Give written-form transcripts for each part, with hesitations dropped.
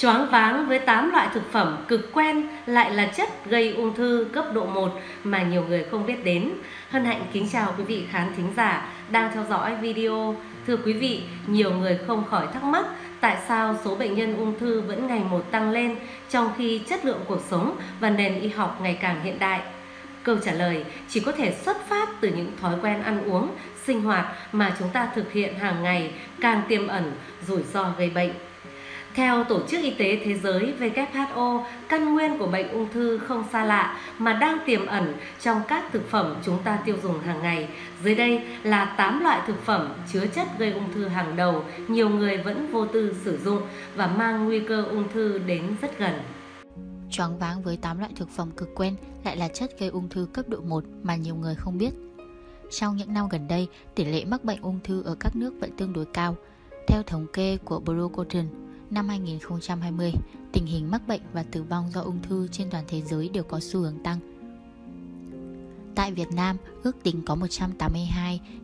Choáng váng với 8 loại thực phẩm cực quen lại là chất gây ung thư cấp độ 1 mà nhiều người không biết đến. Hân Hạnh kính chào quý vị khán thính giả đang theo dõi video. Thưa quý vị, nhiều người không khỏi thắc mắc tại sao số bệnh nhân ung thư vẫn ngày một tăng lên trong khi chất lượng cuộc sống và nền y học ngày càng hiện đại. Câu trả lời chỉ có thể xuất phát từ những thói quen ăn uống, sinh hoạt mà chúng ta thực hiện hàng ngày càng tiềm ẩn rủi ro gây bệnh. Theo Tổ chức Y tế Thế giới WHO, căn nguyên của bệnh ung thư không xa lạ mà đang tiềm ẩn trong các thực phẩm chúng ta tiêu dùng hàng ngày. Dưới đây là 8 loại thực phẩm chứa chất gây ung thư hàng đầu nhiều người vẫn vô tư sử dụng và mang nguy cơ ung thư đến rất gần. Choáng váng với 8 loại thực phẩm cực quen lại là chất gây ung thư cấp độ 1 mà nhiều người không biết. Trong những năm gần đây, tỷ lệ mắc bệnh ung thư ở các nước vẫn tương đối cao. Theo thống kê của Brocogen, năm 2020, tình hình mắc bệnh và tử vong do ung thư trên toàn thế giới đều có xu hướng tăng. Tại Việt Nam, ước tính có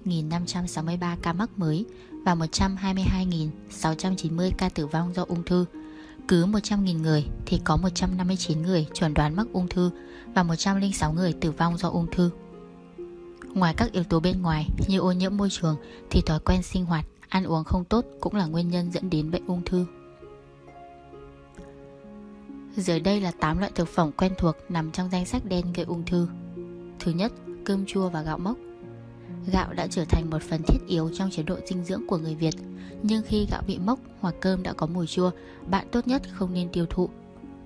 182.563 ca mắc mới và 122.690 ca tử vong do ung thư. Cứ 100.000 người thì có 159 người chẩn đoán mắc ung thư và 106 người tử vong do ung thư. Ngoài các yếu tố bên ngoài như ô nhiễm môi trường thì thói quen sinh hoạt, ăn uống không tốt cũng là nguyên nhân dẫn đến bệnh ung thư. Dưới đây là 8 loại thực phẩm quen thuộc nằm trong danh sách đen gây ung thư. Thứ nhất, cơm chua và gạo mốc. Gạo đã trở thành một phần thiết yếu trong chế độ dinh dưỡng của người Việt, nhưng khi gạo bị mốc hoặc cơm đã có mùi chua, bạn tốt nhất không nên tiêu thụ,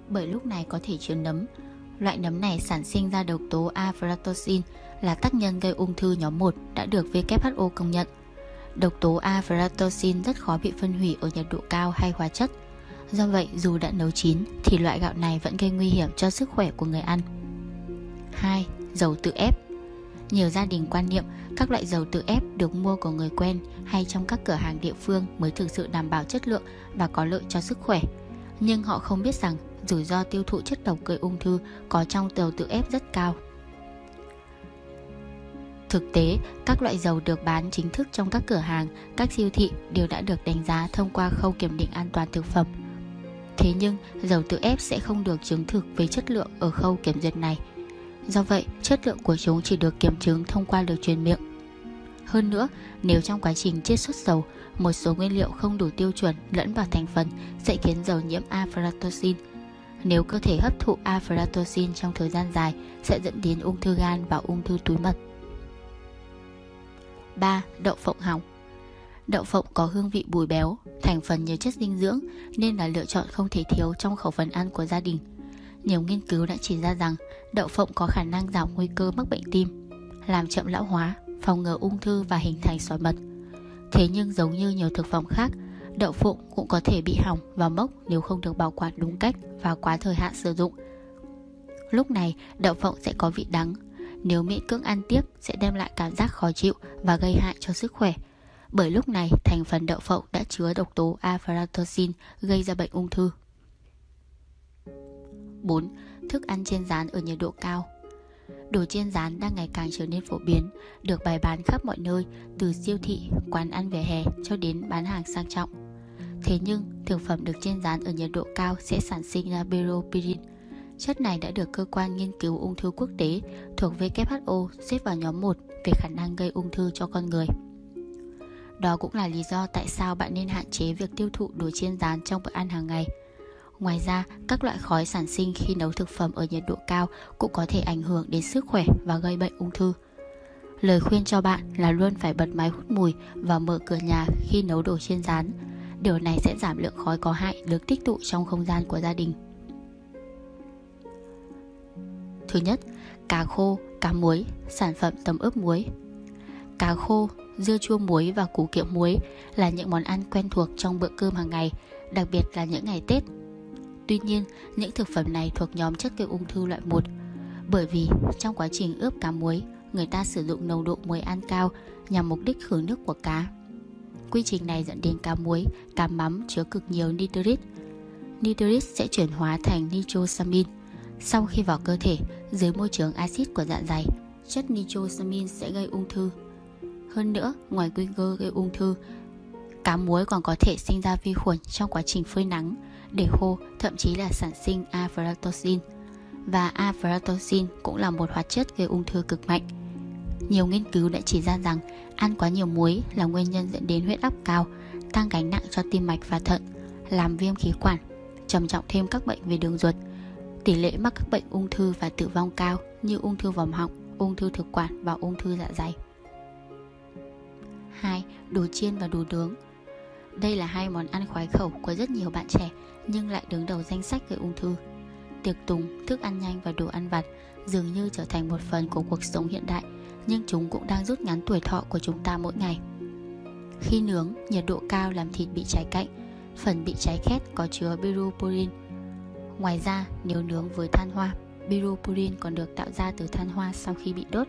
bởi lúc này có thể chứa nấm. Loại nấm này sản sinh ra độc tố aflatoxin là tác nhân gây ung thư nhóm 1 đã được WHO công nhận. Độc tố aflatoxin rất khó bị phân hủy ở nhiệt độ cao hay hóa chất. Do vậy, dù đã nấu chín thì loại gạo này vẫn gây nguy hiểm cho sức khỏe của người ăn. 2. Dầu tự ép. Nhiều gia đình quan niệm các loại dầu tự ép được mua của người quen hay trong các cửa hàng địa phương mới thực sự đảm bảo chất lượng và có lợi cho sức khỏe. Nhưng họ không biết rằng rủi ro tiêu thụ chất độc gây ung thư có trong dầu tự ép rất cao. Thực tế, các loại dầu được bán chính thức trong các cửa hàng, các siêu thị đều đã được đánh giá thông qua khâu kiểm định an toàn thực phẩm. Thế nhưng, dầu tự ép sẽ không được chứng thực về chất lượng ở khâu kiểm duyệt này. Do vậy, chất lượng của chúng chỉ được kiểm chứng thông qua lời truyền miệng. Hơn nữa, nếu trong quá trình chiết xuất dầu, một số nguyên liệu không đủ tiêu chuẩn lẫn vào thành phần sẽ khiến dầu nhiễm aflatoxin. Nếu cơ thể hấp thụ aflatoxin trong thời gian dài sẽ dẫn đến ung thư gan và ung thư túi mật. 3. Đậu phộng hỏng. Đậu phộng có hương vị bùi béo, thành phần nhiều chất dinh dưỡng nên là lựa chọn không thể thiếu trong khẩu phần ăn của gia đình. Nhiều nghiên cứu đã chỉ ra rằng đậu phộng có khả năng giảm nguy cơ mắc bệnh tim, làm chậm lão hóa, phòng ngừa ung thư và hình thành sỏi mật. Thế nhưng giống như nhiều thực phẩm khác, đậu phộng cũng có thể bị hỏng và mốc nếu không được bảo quản đúng cách và quá thời hạn sử dụng. Lúc này, đậu phộng sẽ có vị đắng. Nếu miễn cưỡng ăn tiếp sẽ đem lại cảm giác khó chịu và gây hại cho sức khỏe. Bởi lúc này, thành phần đậu phộng đã chứa độc tố aflatoxin gây ra bệnh ung thư. 4. Thức ăn chiên rán ở nhiệt độ cao. Đồ chiên rán đang ngày càng trở nên phổ biến, được bày bán khắp mọi nơi, từ siêu thị, quán ăn vỉa hè cho đến bán hàng sang trọng. Thế nhưng, thực phẩm được chiên rán ở nhiệt độ cao sẽ sản sinh ra pyropyrin. Chất này đã được cơ quan nghiên cứu ung thư quốc tế thuộc WHO xếp vào nhóm 1 về khả năng gây ung thư cho con người. Đó cũng là lý do tại sao bạn nên hạn chế việc tiêu thụ đồ chiên rán trong bữa ăn hàng ngày. Ngoài ra, các loại khói sản sinh khi nấu thực phẩm ở nhiệt độ cao cũng có thể ảnh hưởng đến sức khỏe và gây bệnh ung thư. Lời khuyên cho bạn là luôn phải bật máy hút mùi và mở cửa nhà khi nấu đồ chiên rán. Điều này sẽ giảm lượng khói có hại được tích tụ trong không gian của gia đình. Thứ nhất, cá khô, cá muối, sản phẩm tấm ướp muối. Cá khô, dưa chua muối và củ kiệu muối là những món ăn quen thuộc trong bữa cơm hàng ngày, đặc biệt là những ngày Tết. Tuy nhiên, những thực phẩm này thuộc nhóm chất gây ung thư loại 1, bởi vì trong quá trình ướp cá muối, người ta sử dụng nồng độ muối ăn cao nhằm mục đích khử nước của cá. Quy trình này dẫn đến cá muối, cá mắm chứa cực nhiều nitrit. Nitrit sẽ chuyển hóa thành nitrosamin. Sau khi vào cơ thể, dưới môi trường axit của dạ dày, chất nitrosamin sẽ gây ung thư. Hơn nữa, ngoài nguy cơ gây ung thư, cá muối còn có thể sinh ra vi khuẩn trong quá trình phơi nắng. để khô, thậm chí là sản sinh aflatoxin. Và aflatoxin cũng là một hoạt chất gây ung thư cực mạnh. Nhiều nghiên cứu đã chỉ ra rằng ăn quá nhiều muối là nguyên nhân dẫn đến huyết áp cao, tăng gánh nặng cho tim mạch và thận, làm viêm khí quản, trầm trọng thêm các bệnh về đường ruột. Tỷ lệ mắc các bệnh ung thư và tử vong cao như ung thư vòm họng, ung thư thực quản và ung thư dạ dày. 2. Đồ chiên và đồ nướng. Đây là hai món ăn khoái khẩu của rất nhiều bạn trẻ nhưng lại đứng đầu danh sách gây ung thư. Tiệc tùng, thức ăn nhanh và đồ ăn vặt dường như trở thành một phần của cuộc sống hiện đại, nhưng chúng cũng đang rút ngắn tuổi thọ của chúng ta mỗi ngày. Khi nướng, nhiệt độ cao làm thịt bị cháy cạnh, phần bị cháy khét có chứa pyropurin. Ngoài ra, nếu nướng với than hoa, pyropurin còn được tạo ra từ than hoa sau khi bị đốt.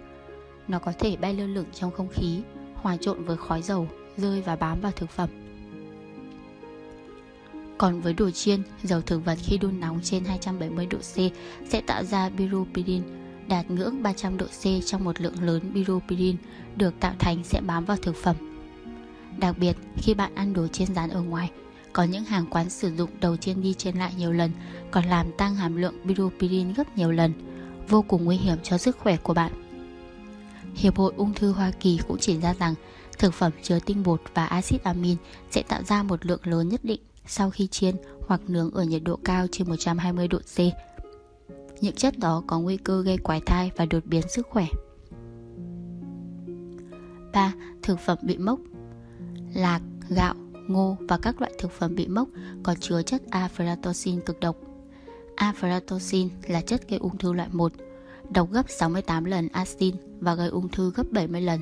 Nó có thể bay lơ lửng trong không khí, hòa trộn với khói dầu, rơi và bám vào thực phẩm. Còn với đồ chiên, dầu thực vật khi đun nóng trên 270 độ C sẽ tạo ra pyropirin. Đạt ngưỡng 300 độ C trong một lượng lớn pyropirin được tạo thành sẽ bám vào thực phẩm. Đặc biệt, khi bạn ăn đồ chiên rán ở ngoài, có những hàng quán sử dụng đầu chiên đi chiên lại nhiều lần, còn làm tăng hàm lượng pyropirin gấp nhiều lần, vô cùng nguy hiểm cho sức khỏe của bạn. Hiệp hội Ung thư Hoa Kỳ cũng chỉ ra rằng thực phẩm chứa tinh bột và axit amin sẽ tạo ra một lượng lớn nhất định sau khi chiên hoặc nướng ở nhiệt độ cao trên 120 độ C. Những chất đó có nguy cơ gây quái thai và đột biến sức khỏe. 3. Thực phẩm bị mốc. Lạc, gạo, ngô và các loại thực phẩm bị mốc có chứa chất aflatoxin cực độc. Aflatoxin là chất gây ung thư loại 1, độc gấp 68 lần actin và gây ung thư gấp 70 lần.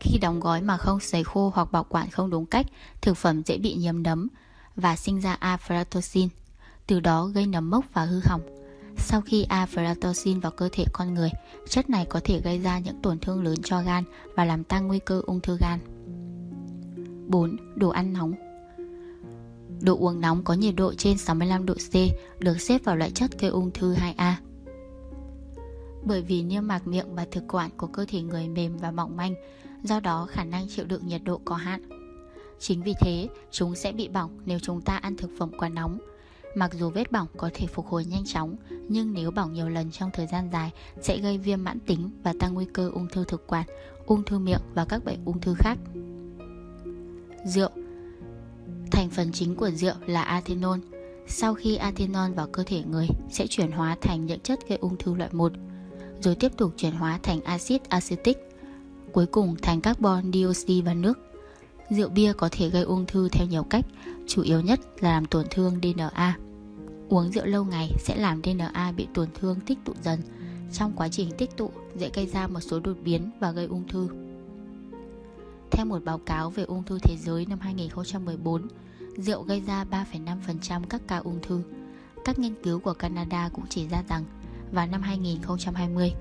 Khi đóng gói mà không sấy khô hoặc bảo quản không đúng cách, thực phẩm dễ bị nhiễm nấm và sinh ra aflatoxin, từ đó gây nấm mốc và hư hỏng. Sau khi aflatoxin vào cơ thể con người, chất này có thể gây ra những tổn thương lớn cho gan và làm tăng nguy cơ ung thư gan. 4. Đồ ăn nóng. Đồ uống nóng có nhiệt độ trên 65 độ C được xếp vào loại chất gây ung thư 2A. Bởi vì niêm mạc miệng và thực quản của cơ thể người mềm và mỏng manh, do đó khả năng chịu đựng nhiệt độ có hạn. Chính vì thế, chúng sẽ bị bỏng nếu chúng ta ăn thực phẩm quá nóng. Mặc dù vết bỏng có thể phục hồi nhanh chóng, nhưng nếu bỏng nhiều lần trong thời gian dài sẽ gây viêm mãn tính và tăng nguy cơ ung thư thực quản, ung thư miệng và các bệnh ung thư khác. Rượu. Thành phần chính của rượu là ethanol. Sau khi ethanol vào cơ thể người sẽ chuyển hóa thành những chất gây ung thư loại 1, rồi tiếp tục chuyển hóa thành axit acetic, cuối cùng thành carbon dioxide và nước. Rượu bia có thể gây ung thư theo nhiều cách, chủ yếu nhất là làm tổn thương DNA. Uống rượu lâu ngày sẽ làm DNA bị tổn thương tích tụ dần. Trong quá trình tích tụ dễ gây ra một số đột biến và gây ung thư. Theo một báo cáo về ung thư thế giới năm 2014, rượu gây ra 3,5% các ca ung thư. Các nghiên cứu của Canada cũng chỉ ra rằng vào năm 2020,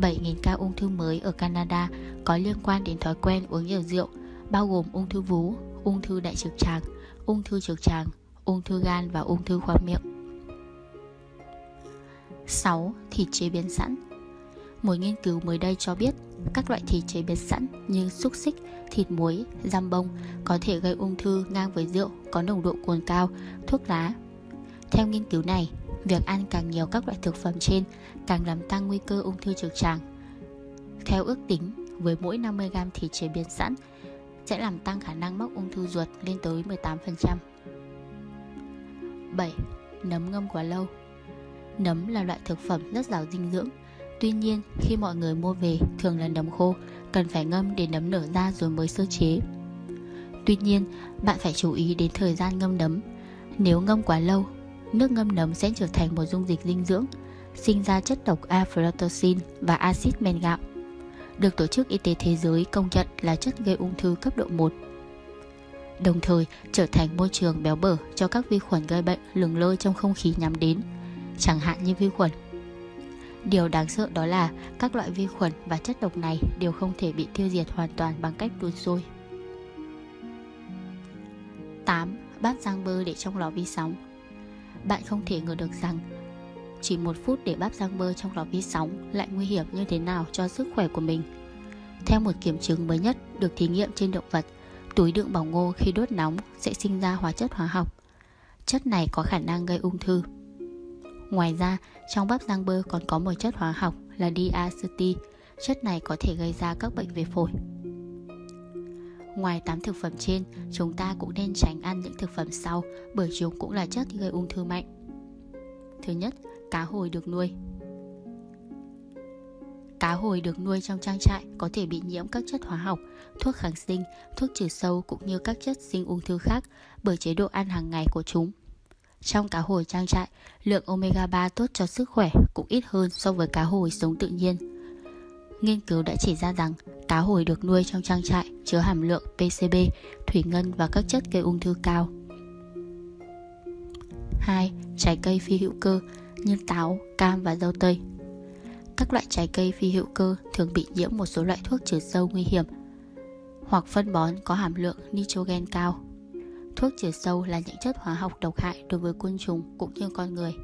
7.000 ca ung thư mới ở Canada có liên quan đến thói quen uống nhiều rượu, bao gồm ung thư vú, ung thư đại trực tràng, ung thư gan và ung thư khoang miệng. 6. Thịt chế biến sẵn. Một nghiên cứu mới đây cho biết các loại thịt chế biến sẵn như xúc xích, thịt muối, giam bông có thể gây ung thư ngang với rượu có nồng độ cồn cao, thuốc lá. Theo nghiên cứu này, việc ăn càng nhiều các loại thực phẩm trên càng làm tăng nguy cơ ung thư trực tràng. Theo ước tính, với mỗi 50g thịt chế biến sẵn sẽ làm tăng khả năng mắc ung thư ruột lên tới 18%. 7. Nấm ngâm quá lâu. Nấm là loại thực phẩm rất giàu dinh dưỡng. Tuy nhiên, khi mọi người mua về thường là nấm khô, cần phải ngâm để nấm nở ra rồi mới sơ chế. Tuy nhiên, bạn phải chú ý đến thời gian ngâm nấm. Nếu ngâm quá lâu, nước ngâm nấm sẽ trở thành một dung dịch dinh dưỡng, sinh ra chất độc aflatoxin và axit men gạo, được Tổ chức Y tế Thế giới công nhận là chất gây ung thư cấp độ 1, đồng thời trở thành môi trường béo bở cho các vi khuẩn gây bệnh lừng lơ trong không khí nhắm đến, chẳng hạn như vi khuẩn. Điều đáng sợ đó là các loại vi khuẩn và chất độc này đều không thể bị tiêu diệt hoàn toàn bằng cách đun sôi. 8. Bát rang bơ để trong lò vi sóng. Bạn không thể ngờ được rằng chỉ 1 phút để bát rang bơ trong lò vi sóng lại nguy hiểm như thế nào cho sức khỏe của mình. Theo một kiểm chứng mới nhất được thí nghiệm trên động vật, túi đựng bỏng ngô khi đốt nóng sẽ sinh ra hóa chất hóa học. chất này có khả năng gây ung thư. Ngoài ra, trong bắp rang bơ còn có một chất hóa học là diacetyl. Chất này có thể gây ra các bệnh về phổi. Ngoài 8 thực phẩm trên, chúng ta cũng nên tránh ăn những thực phẩm sau, bởi chúng cũng là chất gây ung thư mạnh. Thứ nhất, cá hồi được nuôi. Cá hồi được nuôi trong trang trại có thể bị nhiễm các chất hóa học, thuốc kháng sinh, thuốc trừ sâu cũng như các chất sinh ung thư khác bởi chế độ ăn hàng ngày của chúng. Trong cá hồi trang trại, lượng omega 3 tốt cho sức khỏe cũng ít hơn so với cá hồi sống tự nhiên. Nghiên cứu đã chỉ ra rằng cá hồi được nuôi trong trang trại chứa hàm lượng PCB, thủy ngân và các chất gây ung thư cao. 2. Trái cây phi hữu cơ như táo, cam và dâu tây. Các loại trái cây phi hữu cơ thường bị nhiễm một số loại thuốc trừ sâu nguy hiểm hoặc phân bón có hàm lượng nitrogen cao. Thuốc trừ sâu là những chất hóa học độc hại đối với côn trùng cũng như con người.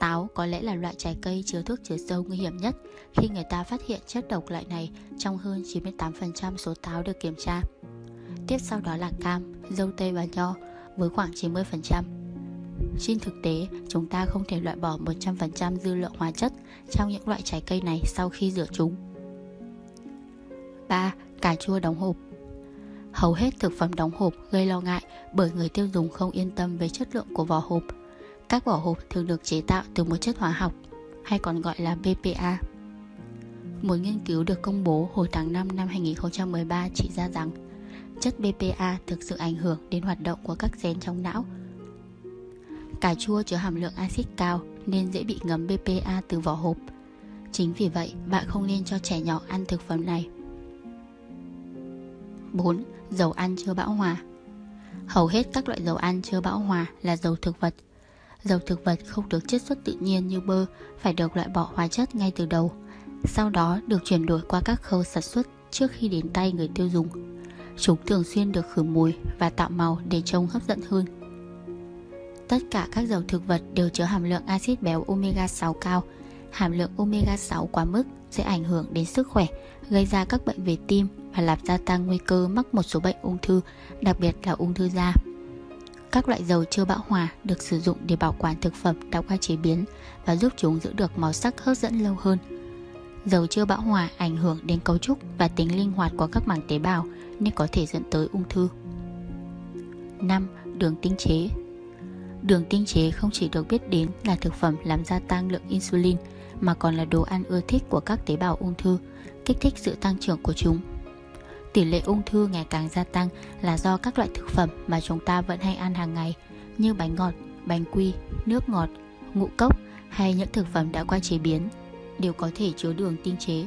Táo có lẽ là loại trái cây chứa thuốc trừ sâu nguy hiểm nhất khi người ta phát hiện chất độc loại này trong hơn 98% số táo được kiểm tra. Tiếp sau đó là cam, dâu tây và nho với khoảng 90%. Trên thực tế, chúng ta không thể loại bỏ 100% dư lượng hóa chất trong những loại trái cây này sau khi rửa chúng. 3. Cà chua đóng hộp. Hầu hết thực phẩm đóng hộp gây lo ngại bởi người tiêu dùng không yên tâm về chất lượng của vỏ hộp. Các vỏ hộp thường được chế tạo từ một chất hóa học, hay còn gọi là BPA. Một nghiên cứu được công bố hồi tháng 5 năm 2013 chỉ ra rằng chất BPA thực sự ảnh hưởng đến hoạt động của các gen trong não. Cà chua chứa hàm lượng axit cao nên dễ bị ngấm BPA từ vỏ hộp. Chính vì vậy, bạn không nên cho trẻ nhỏ ăn thực phẩm này. 4. Dầu ăn chưa bão hòa. Hầu hết các loại dầu ăn chưa bão hòa là dầu thực vật. Dầu thực vật không được chiết xuất tự nhiên như bơ, phải được loại bỏ hóa chất ngay từ đầu, sau đó được chuyển đổi qua các khâu sản xuất trước khi đến tay người tiêu dùng. Chúng thường xuyên được khử mùi và tạo màu để trông hấp dẫn hơn. Tất cả các dầu thực vật đều chứa hàm lượng axit béo omega 6 cao. Hàm lượng omega 6 quá mức sẽ ảnh hưởng đến sức khỏe, gây ra các bệnh về tim và làm gia tăng nguy cơ mắc một số bệnh ung thư, đặc biệt là ung thư da. Các loại dầu chưa bão hòa được sử dụng để bảo quản thực phẩm đã qua chế biến và giúp chúng giữ được màu sắc hấp dẫn lâu hơn. Dầu chưa bão hòa ảnh hưởng đến cấu trúc và tính linh hoạt của các mảng tế bào nên có thể dẫn tới ung thư. 5. Đường tinh chế. Đường tinh chế không chỉ được biết đến là thực phẩm làm gia tăng lượng insulin mà còn là đồ ăn ưa thích của các tế bào ung thư, kích thích sự tăng trưởng của chúng. Tỷ lệ ung thư ngày càng gia tăng là do các loại thực phẩm mà chúng ta vẫn hay ăn hàng ngày như bánh ngọt, bánh quy, nước ngọt, ngũ cốc hay những thực phẩm đã qua chế biến đều có thể chứa đường tinh chế.